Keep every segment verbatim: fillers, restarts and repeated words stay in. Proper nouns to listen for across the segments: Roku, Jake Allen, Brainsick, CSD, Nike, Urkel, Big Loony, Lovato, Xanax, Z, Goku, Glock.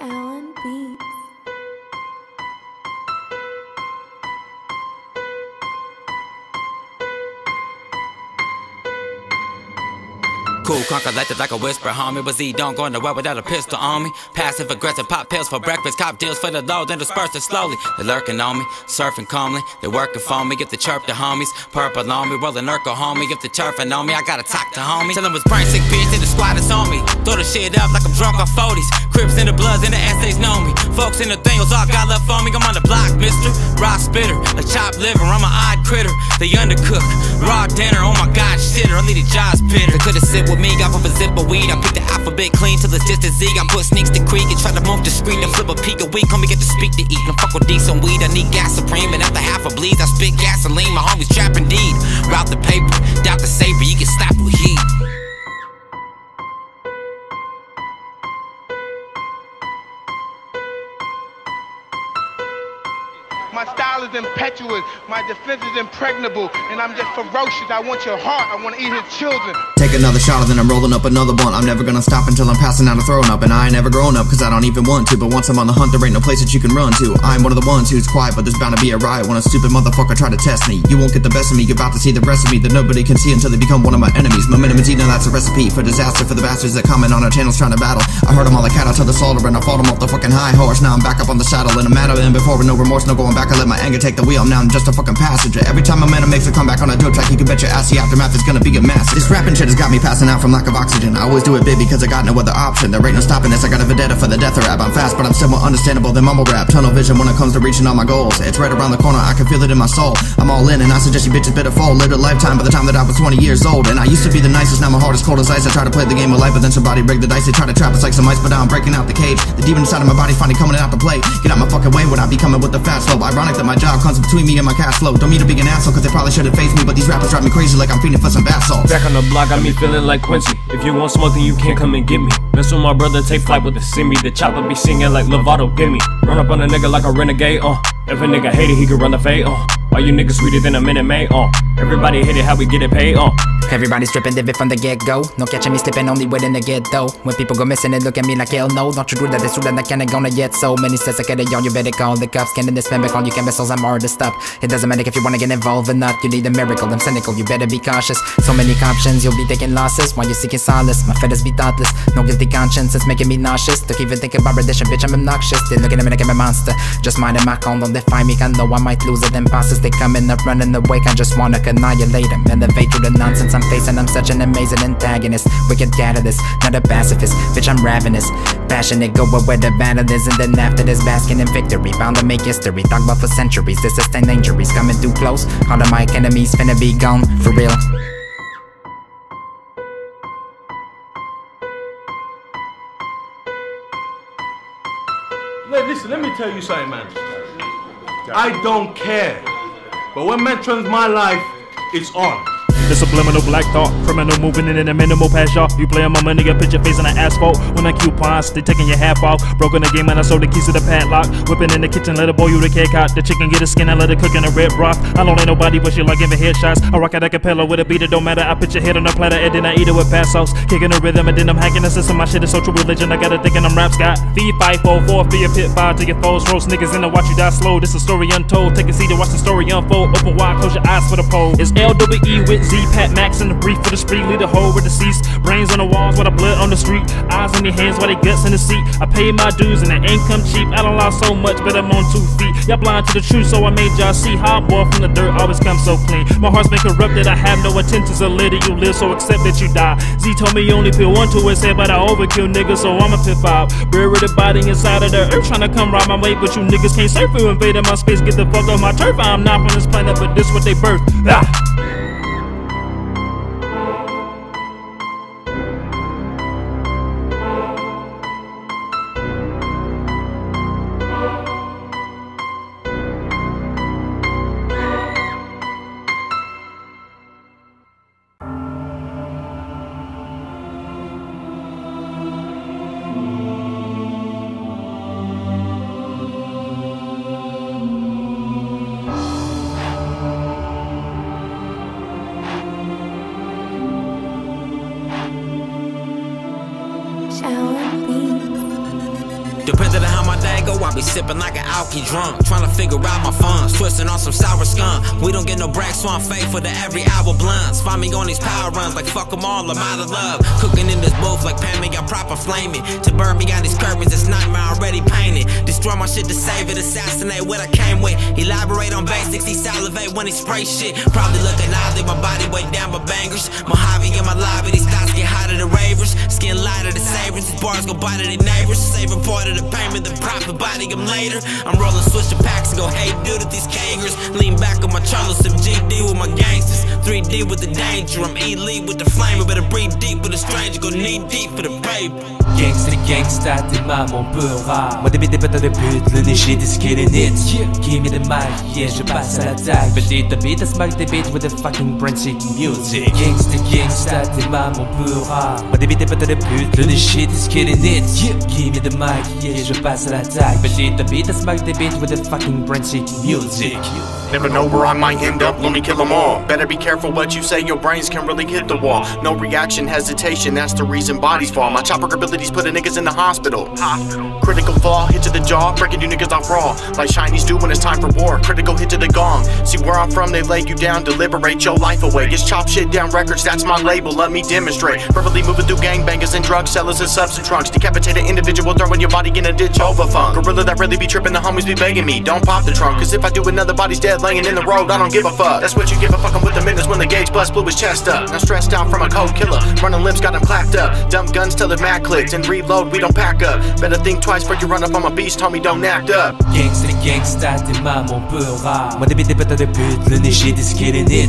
Alan Beats. Cool, conquer, let the like a whisper, homie. But Z don't go nowhere without a pistol on me. Passive aggressive, pop pills for breakfast, cop deals for the low, then disperse it slowly. They lurking on me, surfing calmly. They working for me, get the chirp to homies. Purple on me, rolling Urkel, homie. Get the chirping on me, I gotta talk to homie. Tell them it's brain sick, bitch, then the squad is on me. Throw the shit up like I'm drunk off forties. Crips in the bloods and the essays know me. Folks in the thingles all got love for me. I'm on the block, mister. Raw spitter, a chopped liver, I'm an odd critter. They undercook, raw dinner, oh my god, shitter. I need a Jaws pitter. They could've sit with me, got off a zip of weed. I pick the alphabet clean till it's just a Z. I put sneaks to creek and try to move discreet. Then flip a peak a week, homie get to speak to eat. Don't fuck with D some weed, I need gas supreme. And after half a bleed, I spit gasoline. My homies trap indeed. Route the paper, doubt the saber, you get slapped with heat. My style is impetuous, my defense is impregnable, and I'm just ferocious. I want your heart, I want to eat his children. Take another shot and then I'm rolling up another one. I'm never gonna stop until I'm passing out or throwing up. And I ain't ever grown up cause I don't even want to. But once I'm on the hunt there ain't no place that you can run to. I'm one of the ones who's quiet but there's bound to be a riot. When a stupid motherfucker try to test me, you won't get the best of me, you're about to see the rest of me that nobody can see until they become one of my enemies. Momentum is eating, that's a recipe for disaster for the bastards that comment on our channels trying to battle. I heard them all like cattle till the slaughter and I fought them off the fucking high horse. Now I'm back up on the saddle and I'm at it, and before with no remorse, no going back. I let my anger take the wheel, now I'm just a fucking passenger. Every time my momentum makes a comeback on a dope track, you can bet your ass the aftermath is gonna be a mess. This rapping shit has got me passing out from lack of oxygen. I always do it big because I got no other option. There ain't no stopping this, I got a vendetta for the death of rap. I'm fast but I'm still more understandable than mumble rap. Tunnel vision when it comes to reaching all my goals. It's right around the corner, I can feel it in my soul. I'm all in and I suggest you bitches better fold. Lived a lifetime by the time that I was twenty years old. And I used to be the nicest, now my heart is cold as ice. I try to play the game of life but then somebody break the dice. They try to trap us like some ice but now I'm breaking out the cage. The demon inside of my body finally coming out to play. Get out my fucking way when I be coming with the fast slope. Ironic that my job comes between me and my cash flow. Don't mean to be an asshole cause they probably should've faced me, but these rappers drive me crazy like I'm feeding for some bath salts. Back on the block got me feeling like Quincy. If you want smoke then you can't come and get me. Mess with my brother, take flight with the simi. The chopper be singing like Lovato, gimme. Run up on a nigga like a renegade, uh if a nigga hate it, he could run the fade, uh why you niggas sweeter than a Minute Maid, uh everybody hit it how we get it paid, uh everybody stripping, live it from the get-go. No catching me slipping, only within the ghetto. When people go missing, they look at me like hell no. Don't you do that, it's true that I can't gonna get so many says I get it, y'all, you better call the cops. Can't understand back on you can vessels, I'm hard to stop. It doesn't matter if you wanna get involved or not. You need a miracle, I'm cynical, you better be cautious. So many options, you'll be taking losses while you're seeking solace, my feathers be thoughtless. No guilty conscience, it's making me nauseous. Don't even think about redemption, bitch, I'm obnoxious. They looking at me like I'm a monster. Just minding my calm, don't define me, I know I might lose it. Imposters, they coming up, running away, I just wanna annihilate them. Elevate through the nonsense I'm facing, I'm such an amazing antagonist. Wicked catalyst, not a pacifist, bitch I'm ravenous. Passionate, go where the battle is. And then after this, basking in victory. Bound to make history, talk about for centuries. This is ten injuries, coming too close. All of my enemies finna be gone, for real. Listen, let me tell you something, man. I don't care. But when man turns my life, it's on. The subliminal black thought, criminal moving in in a minimal pass y'all. You play on my money, get pitch your face on the asphalt. When I coupons, they taking your half off. Broken the game and I sold the keys to the padlock. Whipping in the kitchen, let it boil you the cake hot. The chicken get a skin, I let it cook in a red broth. I don't let nobody, but she like giving headshots. I rock out a cappella with a beat, it don't matter. I put your head on a platter and then I eat it with fast sauce. Kicking the rhythm and then I'm hacking the system. My shit is social religion, I got it thinking I'm rap Scott. Feed five, four, four, feed your pit fire to your foes. Roast niggas in the watch you die slow. This a story untold. Take a seat to watch the story unfold. Open wide, close your eyes for the pole. It's L W E with Z. Pat Max in the brief for the spree, lead the hole with the cease. Brains on the walls while the blood on the street. Eyes in their hands while they guts in the seat. I paid my dues and it ain't come cheap. I done lost so much but I'm on two feet. Y'all blind to the truth so I made y'all see. How I born from the dirt always come so clean. My heart's been corrupted, I have no intentions of letting you live, so accept that you die. Z told me you only put one to his head, but I overkill niggas so I'ma pit five. Bury the body inside of the earth, tryna come ride my way, but you niggas can't surf you. Invading my space, get the fuck off my turf. I'm not from this planet but this what they birth. Ah! Depending on how my day go, I be sipping like an alky drunk, trying to figure out my funds, twisting on some sour skunk. We don't get no brag, so I'm faithful to every hour blunts. Find me on these power runs, like fuck them all, I'm out of love. Cooking in this booth like Pam, I got proper flaming. To burn me on these curtains, it's nightmare already painted. Destroy my shit to save it, assassinate what I came with. Elaborate on basics, he salivate when he spray shit. Probably looking ugly, my body weight down by bangers. Mojave in my lobby, these thoughts get hotter than ravers. Skin lighter than savers, these bars go by to the neighbors. Saving part of the payment, the profit, body them later. I'm rolling switch to packs and go hey dude at these cangers. Lean back on my charlo, sip G D with my gangsters. three D with the danger, I'm elite with the flamer. Better breathe deep with a stranger, go knee deep for the baby. Gangster, gangsta, t'es maman peu rare. Moi des bêtes, des putains de putes, le nez j'ai disqué les nits. Give me the mic, yeah je passe à l'attaque. Petite bite, smack the beat with the fucking breathtaking music. Gangster, gangsta, t'es maman peu rare. Moi des bêtes, des putains de putes, le nez j'ai disqué les nits. Give me the mic, yeah je passe à l'attaque. Petite bite, smack the beat with the fucking breathtaking music. Never know where I might end up, let me kill them all. Better be careful what you say, your brains can really hit the wall. No reaction, hesitation, that's the reason bodies fall. My chopper abilities put the niggas in the hospital. hospital Critical flaw, hit to the jaw, breaking you niggas off raw. Like Chinese do when it's time for war, critical hit to the gong. See where I'm from, they lay you down, deliberate your life away. Just chop shit down records, that's my label, let me demonstrate. Verbally moving through gangbangers and drug sellers and substance trunks. Decapitate an individual, throwing your body in a ditch over funk. Gorilla that really be tripping, the homies be begging me, don't pop the trunk. Cause if I do another body's dead, laying in the road, I don't give a fuck. That's what you give a fuck, I'm with the minutes when the gauge plus blew his chest up. Now stressed out from a cold killer, running lips got him clapped up. Dump guns till the mag clicks and reload, we don't pack up. Better think twice before you run up on my beast, homie, don't act up. Gangsta, gangsta, t'es maman peu rare. Moi des bêtes, des putains de putes, le nez j'ai disqué les nits.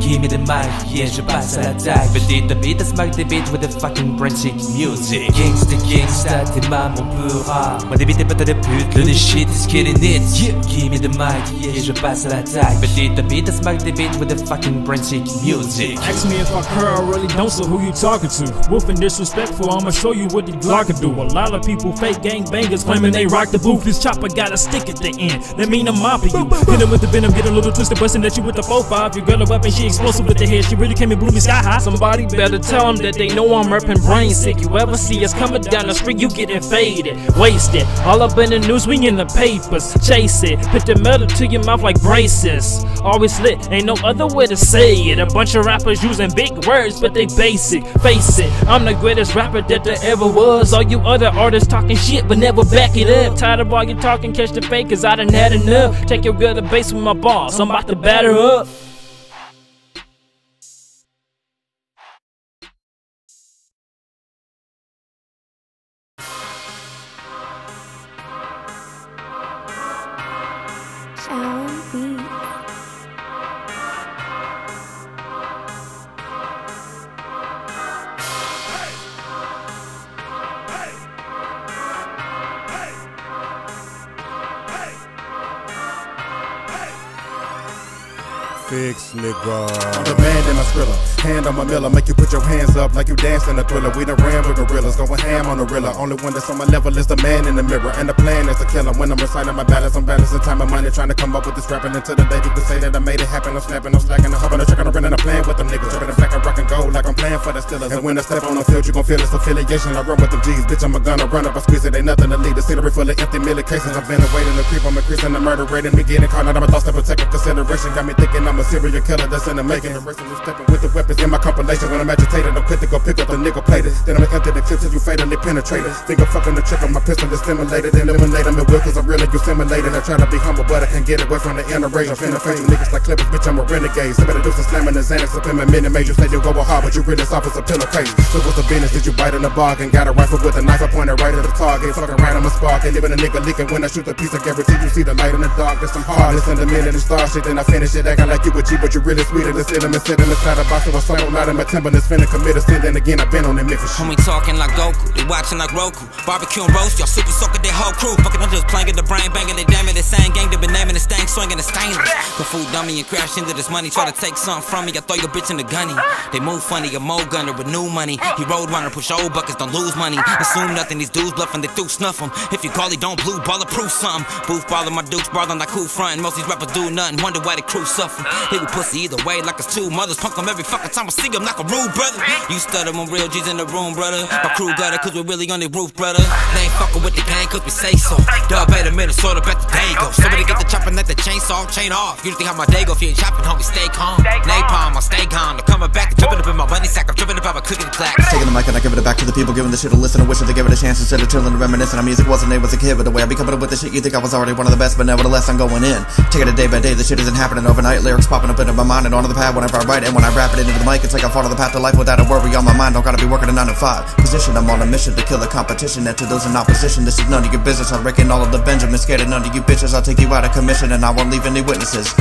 Give me the mic, yeah je passe à l'attaque. Petite bite, smack the beat with the fucking breathtaking music. Gangsta, gangsta, t'es maman peu rare. Moi des bêtes, des putains de putes, le nez j'ai disqué les nits. Give me the mic, yeah je passe à l'attaque. Petite bite, smack the beat with the fucking breathtaking music. Ask me if I cry, I really don't, so who you talking to? Wolf and disrespectful, I'ma show you what the Glock can do. A lot of people fake gangbangers claiming they rock the booth. This chopper got a stick at the end, that mean I'm mopping you. Hit him with the venom, get a little twisted, busting at you with the four five. Your girl a weapon, she explosive with the head, she really came and blew me sky high. Somebody better tell them that they know I'm reppin' brain sick. You ever see us coming down the street, you getting faded, wasted. All up in the news, we in the papers, chase it. Put the metal to your mouth like braces. Always lit, ain't no other way to say it. A bunch of rappers using big words, but they basic. Face it, I'm the greatest rapper that there ever was. All you other artists talking shit, but never back it up. Tired of all you talking, catch the fake, cause I done had enough. Take your girl to base with my balls, I'm about to batter up. Fix nigga. I'm the man in my thriller, hand on my miller, make you put your hands up like you dancing a thriller. We done ran with gorillas, going ham on the rilla. Only one that's on my level is the man in the mirror, and the plan is to kill him. When I'm reciting my balance, I'm balancing time and money, trying to come up with this rapping until the day you can say that I made it happen. I'm snapping, I'm slacking, I'm hopping, I'm tricking, I'm running, I'm playing with them niggas, tripping, I'm flacking, rock and gold like I'm playing for the Steelers. And when I step on the field, you gon' feel this affiliation. I run with them G's, bitch, I'm a gunner, run up, I squeeze it, ain't nothing to lead. The scenery full of empty million cases, I've been awaiting the creep, I'm increasing the murder rate, and me getting caught out of my thoughts, never taking consideration, got me thinking I'm a serial killer that's in the making. The rest of you stepping with the weapons in my compilation. When I'm agitated, I'm quick to go pick up the nigga plated. Then I'm empty the clips as you fatally penetrated. Think I'm fucking the trick on my pistol is stimulated. Eliminate them in will cause I'm really you simulated. I try to be humble but I can't get away from the inner rage. I'm finna face you niggas like clippers, bitch I'm a renegade. Somebody do some slamming and Xanax up in my minute. Made you say you go hard but you really soft as a pillow case. So what's the business did you bite in the bargain? Got a rifle with a knife, I pointed right at the target. Fucking right on my spark and leaving a nigga leaking. When I shoot the piece I guarantee you see the light in the dark. There's some hardness in the minute and star shit. Then I finish it acting like you with G, but you really sweeter than sitting and sitting inside a box of a slap. I'm out of my timber, this finna commit a sin. Then again, I've been on them niggas. Homie talking like Goku, they watching like Roku. Barbecue and roast, y'all super soaking their whole crew. Fucking I'm just playing the brain, banging they damn it, the same gang. They been naming the stank, swinging the stain. The food dummy and crashed into this money, try to take something from me. I throw your bitch in the gunny. They move funny, a mo gunner with new money. He road runner, push old buckets, don't lose money. Assume nothing, these dudes bluffing, they threw snuff them. If you call it, don't blue baller, proof something. Booth baller, my dukes brawling like who frontin'. Most these rappers do nothing, wonder why they crew suffer. Hitting pussy either way like it's two mothers. Punk them every fucking time I see them like a rude brother. You stutter when real G's in the room, brother. My crew got it cause we're really on the roof, brother. They ain't fucking with the gang cause we say so. Dub ain't a Minnesota, bet the day go. Somebody get the chopping at the chainsaw, chain off. You don't think how my day go if you ain't chopping, homie, stay calm. Napalm, I stay gone. I'm coming back, jumping up in my money sack. I'm jumping up, I'm clicking clack. Taking the mic and I give it back to the people, giving the shit a listen. I wish they give it a chance instead of chilling and reminiscing. Our music wasn't able to give it away. I be coming up with the shit you think I was already one of the best, but nevertheless I'm going in. Taking it day by day, the shit isn't happening overnight. Lyrics popping up into my mind and onto the pad whenever I write, and when I rap it into the mic, it's like I follow the path to life without a worry on my mind. Don't gotta be working a nine to five position. I'm on a mission to kill the competition, and to those in opposition, this is none of your business. I reckon all of the Benjamins scared of none of you bitches. I'll take you out of commission, and I won't leave any witnesses.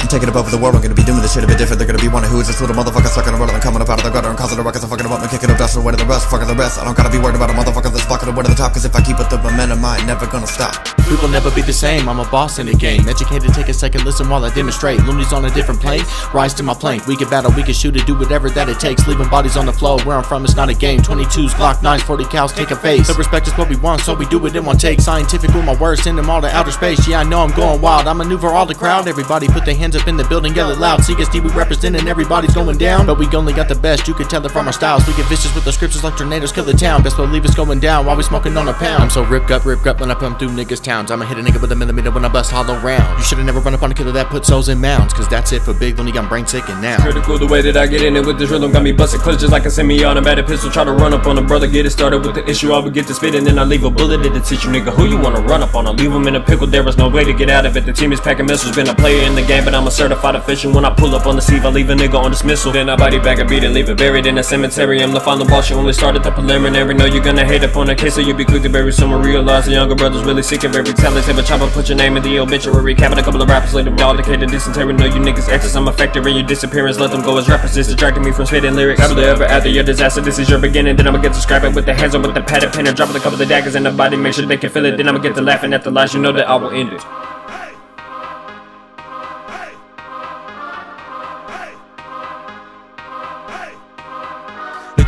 I'm taking it over the world. I'm gonna be doing this shit a bit different. They're gonna be one who is this little motherfucker sucking a roll and coming up out of the gutter and causing a ruckus. I'm fucking up and kicking up dust away to the rest, fucking the rest. I don't gotta be worried about a motherfucker that's fucking away to the top, cause if I keep up the momentum, I ain't never gonna stop. People never be the same. I'm a boss in the game. Educated, take a second, listen while I demonstrate. Loony's on a different plane. Rise to my plank. We can battle, we can shoot it, do whatever that it takes. Leaving bodies on the floor. Where I'm from, it's not a game. twenty-twos, Glock nines, forty cows, take a face. The respect is what we want, so we do it in one take. Scientific with my words, send them all to outer space. Yeah, I know I'm going wild. I maneuver all the crowd. Everybody put their hands up in the building, yell it loud. C S D, we representing, everybody's going down. But we only got the best, you can tell it from our styles. We get vicious with the scriptures like tornadoes, kill the town. Best believe it's going down while we smoking on a pound. I'm so ripped up, ripped up when I pump through niggas' towns. I'ma hit a nigga with a millimeter when I bust hollow round. You should've never run up on a killer that put souls in mounds, cause that's it for Big Loony, I'm brain sick and now. Critical the way that I get in it with this rhythm, got me busting clips just like a semi-automatic pistol. Try to run up on a brother, get it started with the issue. I would get to spit and then I leave a bullet in the tissue. Nigga, who you wanna run up on? I leave him in a pickle, there is no way to get out of it. The team is packing missiles, been a player in the game, but I'm a certified official. When I pull up on the sleeve, I leave a nigga on dismissal. Then I body back a beat and leave it buried in a cemetery. I'm the final boss, you only started the preliminary. Know you're gonna hate upon a case, so you be quick to bury someone. Realize the younger brother's really sick and very talented. But chopper, put your name in the obituary. Capping a couple of rappers later, dog decayed dysentery. Know you niggas exes, I'm affected in your disappearance. Let them go as references, distracting me from spitting lyrics. Happily ever after your disaster, this is your beginning. Then I'ma get to scrapping with the hands on with the pad and pen and dropping a couple of daggers in the body, make sure they can feel it. Then I'ma get to laughing at the lies, you know that I will end it.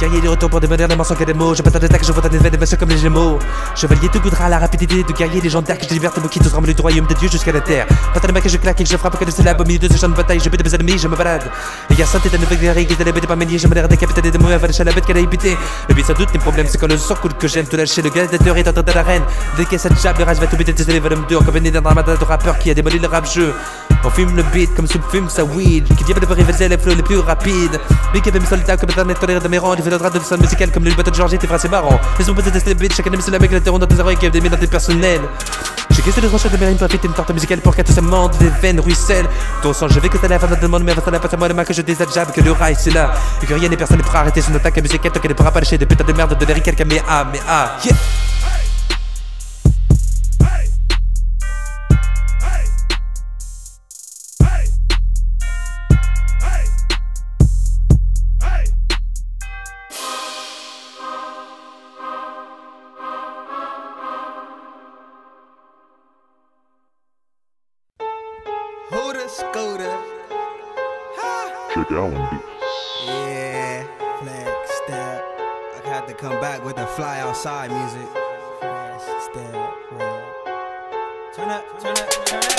Guerrier de retour pour devenir des mensonges et des mots. Je pète un attaque, je vois des vêtements comme les Gémeaux. Chevalier tout goûtera à la rapidité de guerrier légendaire que je libère, me quitte, tremble du royaume de Dieu jusqu'à la terre. Patin de maquet, je claque, je frappe que des syllabes au milieu de ce champ de bataille. Je bute mes ennemis, je me balade. Et y'a santé d'un nouveau guerrier qui est allé bêter par manier. Je me l'air décapité des mots avant de la bête qu'elle a habité. Le but sans doute, les problèmes, c'est quand le sang coule que j'aime tout lâcher. Le gladiateur est entré dans l'arène. Dès que cette jab, le rage va tout bêter, tes élèves volume deux. Encore venu d'un drama de rappeur qui a démoli le rap jeu. On fume le beat comme subfume sa weed. Qui diable peut révéler les flots les plus rapides. Lui qui avait mes soldats comme un étonneur de mes rangs. Il fait notre rap de son musical comme le bateau de Georgie, t'es vrai, c'est marrant. Laisse-moi poser des beats, chacun aime sur la mec, la terre dans tes arrows et qui a des mines dans tes personnels. J'ai cassé le tranchant de mérine pour éviter une tarte musicale pour qu'à tous s'amende, des veines ruissellent. Ton sang, je vais que t'as la femme de la demande, mais avant ça, la passe à moi la main que je désagable, que le rail c'est là. Et que rien n'est personne ne pourra arrêter son attaque musicale tant qu'elle ne pourra pas lâcher des putains de merde de l'érical Kamea, mais ah, yeah! Check out one beat. Yeah, flex step. I had to come back with the fly outside music. Flex step, rap. Turn up, turn up, turn up.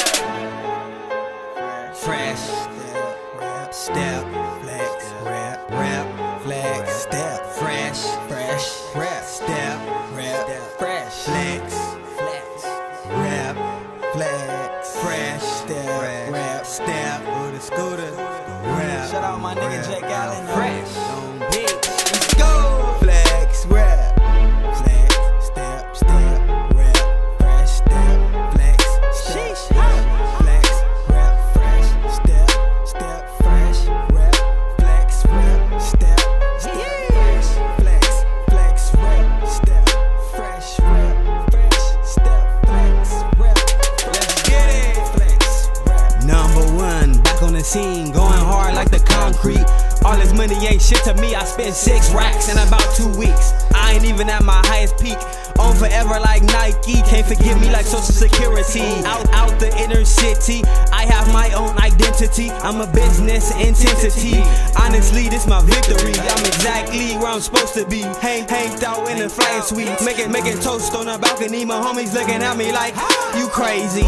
Fresh step, rap, step, flex, rap, rap, flex, step, fresh, fresh, rap, step, rap, fresh, flex, flex, rap, flex, fresh step, rap, step, or the scooter. Shout out my nigga Jake Allen. Fresh on beats. Let's go. Flex rap. Flex step step rap. Fresh step. Flex step. Flex rap. Fresh step step. Fresh rap. Flex rap. Step step. Fresh flex. Flex rap. Step. Fresh rap. Fresh step. Flex rap. Let's get it. Flex rap. Number one back on the scene, going hard like the concrete. All this money ain't shit to me. me, I spent six racks in about two weeks. I ain't even at my highest peak. On forever like Nike, can't forgive me like Social Security. Out, out the inner city, I have my own identity. I'm a business intensity. Honestly, this my victory. I'm exactly where I'm supposed to be. Hang, hanged out in the flying suite, making, making toast on the balcony. My homies looking at me like, you crazy.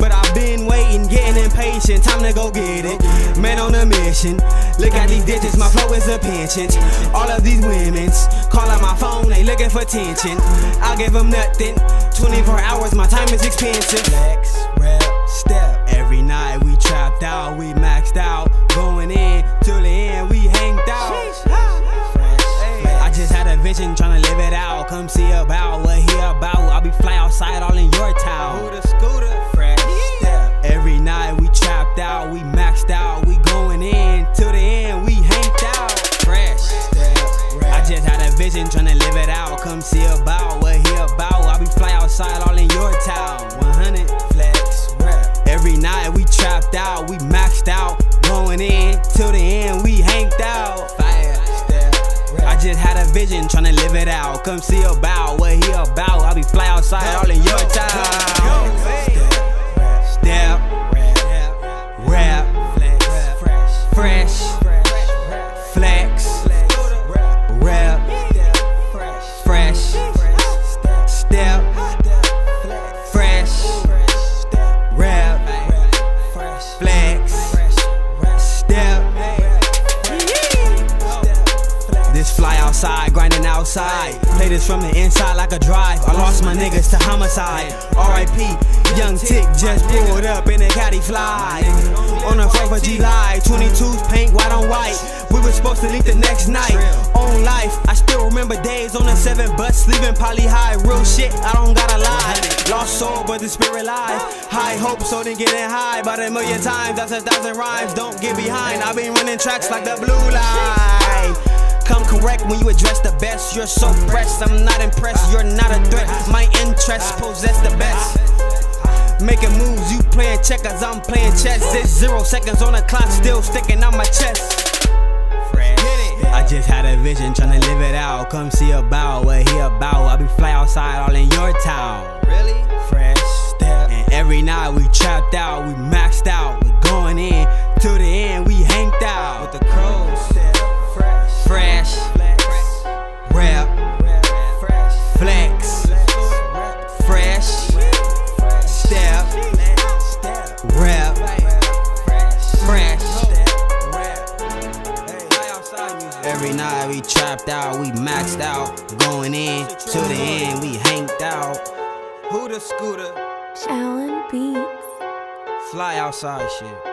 But I've been waiting, getting impatient. Time to go get it. Man on a mission. Look at these digits, my flow is a penchant. All of these women's call out my phone, they looking for attention. I'll give them nothing, twenty-four hours, my time is expensive. Flex, rep, step, every night we trapped out, we maxed out. Going in, till the end, we hanged out. I just had a vision, tryna live it out. Come see about what he about. I'll be fly outside, all in your towel. Fresh step, every night we trapped out, we maxed out. We going in, till the end, we hanged out. Fresh step, I just had a vision, tryna live it out. Come see about what he about. I be fly outside, all in your towel. one hundred flex rep. Every night we trapped out, we maxed out. Going in till the end, we hanged out. Fire step. I just had a vision, tryna live it out. Come see about what he about. I be fly outside, all in your towel. Step, rep, fresh, flex, rep. Grinding outside, play this from the inside like a drive. I lost my niggas to homicide. R I P, young Tick just pulled up in a caddy fly. On the fourth of July, twenty-twos paint white on white. We were supposed to leave the next night. On life, I still remember days on the seven bus, sleeping poly high. Real shit, I don't gotta lie. Lost soul, but the spirit live. High hope, so then getting high. About a million times, that's a thousand rhymes. Don't get behind, I've been running tracks like the blue line. Come correct when you address the best. You're so fresh, I'm not impressed. You're not a threat, my interests possess the best. Making moves, you playing checkers, I'm playing chess. It's zero seconds on the clock, still sticking on my chest. I just had a vision, tryna live it out. Come see about what he about. I be fly outside, all in your town. Really? Fresh step. And every night we trapped out, we maxed out. We going in, till the end we hanged out. With the crows. Fresh, rep, flex, fresh, step, rep, fresh. Every night we trapped out, we maxed out. Going in to the end, we hanged out. Who the scooter? Challenge beats. Fly outside shit.